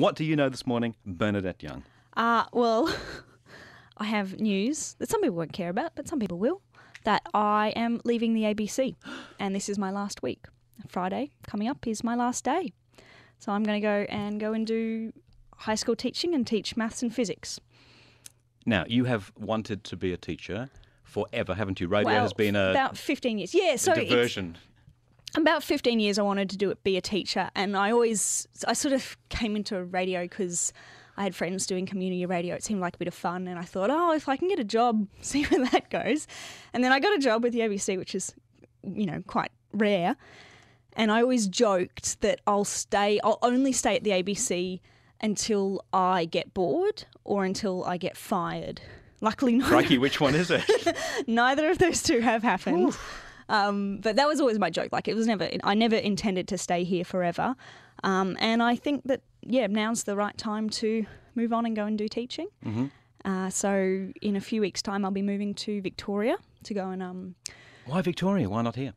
What do you know this morning, Bernadette Young? Well, I have news that some people won't care about, but some people will, that I am leaving the ABC. And this is my last week. Friday coming up is my last day. So I'm going to go and do high school teaching and teach maths and physics. Now, you have wanted to be a teacher forever, haven't you? Radio has been about 15 years. Yeah, so diversion. About 15 years I wanted to be a teacher, and I sort of came into radio because I had friends doing community radio. It seemed like a bit of fun, and I thought, if I can get a job, see where that goes. And then I got a job with the ABC, which is, quite rare. And I always joked that I'll only stay at the ABC until I get bored or until I get fired. Luckily, Crikey, which one is it? Neither of those two have happened. But that was always my joke. Like, I never intended to stay here forever. And I think that, now's the right time to move on and go and do teaching. Mm-hmm. So in a few weeks' time, I'll be moving to Victoria to go and... Why Victoria? Why not here?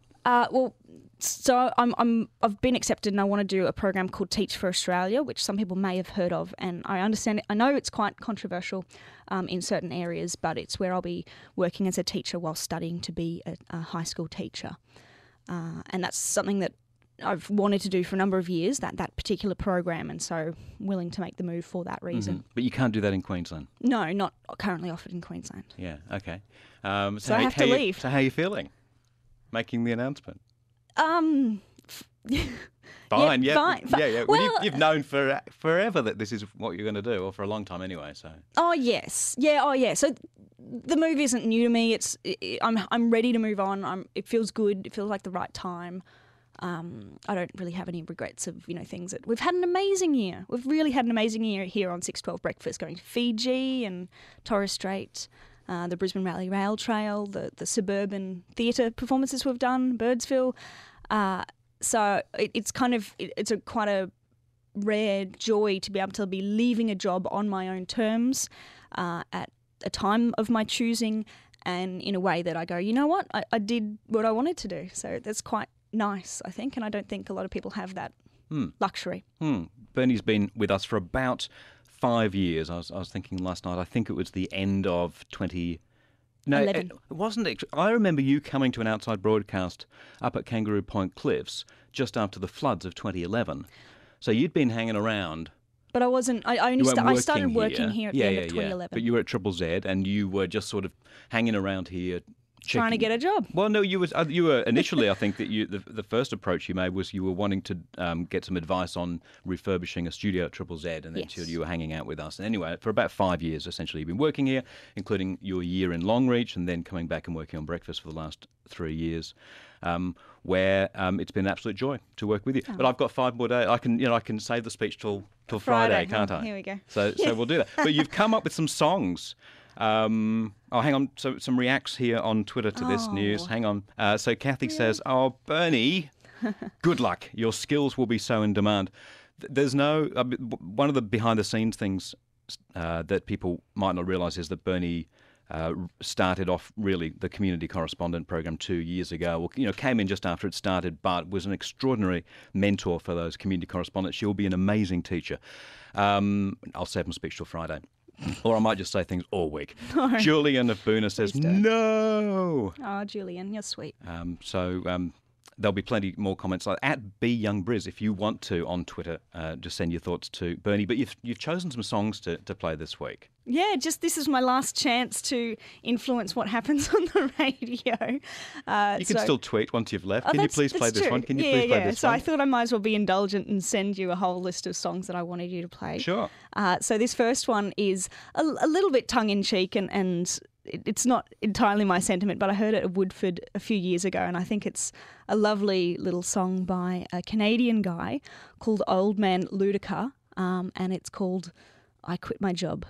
So I've been accepted, and I want to do a program called Teach for Australia, which some people may have heard of, and I understand it. I know it's quite controversial in certain areas, but it's where I'll be working as a teacher while studying to be a high school teacher, and that's something that I've wanted to do for a number of years, that particular program, and so willing to make the move for that reason. Mm-hmm. But you can't do that in Queensland? No, not currently offered in Queensland. Yeah, okay. So I have to leave. So how are you feeling making the announcement? Fine, yeah. Fine. Yeah. Well, you've known forever that this is what you're going to do, or for a long time anyway, so. Oh, yes. Yeah, oh, yeah. So the move isn't new to me. I'm ready to move on. It feels good. It feels like the right time. I don't really have any regrets of, things that... We've had an amazing year. We've really had an amazing year here on 612 Breakfast, going to Fiji and Torres Strait, the Brisbane Valley Rail Trail, the suburban theatre performances we've done, Birdsville. So it's quite a rare joy to be able to be leaving a job on my own terms at a time of my choosing, and in a way that I go, I did what I wanted to do. So that's quite nice, I think, and I don't think a lot of people have that luxury. Bernie's been with us for about 5 years. I was thinking last night, I think it was the end of 2011. It wasn't. I remember you coming to an outside broadcast up at Kangaroo Point Cliffs just after the floods of 2011. So you'd been hanging around. But I wasn't. I started working here at the end of 2011. But you were at Triple Z, and you were just sort of hanging around here, trying to get a job. Well, no, you were initially. I think that the first approach you made was you were wanting to get some advice on refurbishing a studio at Triple Z, and then you were hanging out with us. And anyway, for about 5 years, essentially, you've been working here, including your year in Longreach, and then coming back and working on Breakfast for the last 3 years, where it's been an absolute joy to work with you. Oh. But I've got 5 more days. I can save the speech till Friday, can't I? Here we go. So we'll do that. But you've come up with some songs. Hang on. So some reacts here on Twitter to this news. Hang on. So Kathy says, Bernie, good luck. Your skills will be so in demand. There's no... one of the behind-the-scenes things that people might not realise is that Bernie started off, really, the community correspondent program 2 years ago. Well, came in just after it started, but was an extraordinary mentor for those community correspondents. She'll be an amazing teacher. I'll save my speech till Friday. Or I might just say things all week. No. Julian of Boona says, no. Oh, Julian, you're sweet. There'll be plenty more comments. Like at BeYoungBriz, if you want to, on Twitter, just send your thoughts to Bernie. But you've chosen some songs to play this week. Yeah, this is my last chance to influence what happens on the radio. You can still tweet once you've left. Can you please play this one? Can you please play this one? So I thought I might as well be indulgent and send you a whole list of songs that I wanted you to play. Sure. So this first one is a little bit tongue-in-cheek and it's not entirely my sentiment, but I heard it at Woodford a few years ago, and I think it's a lovely little song by a Canadian guy called Old Man Ludica, and it's called I Quit My Job.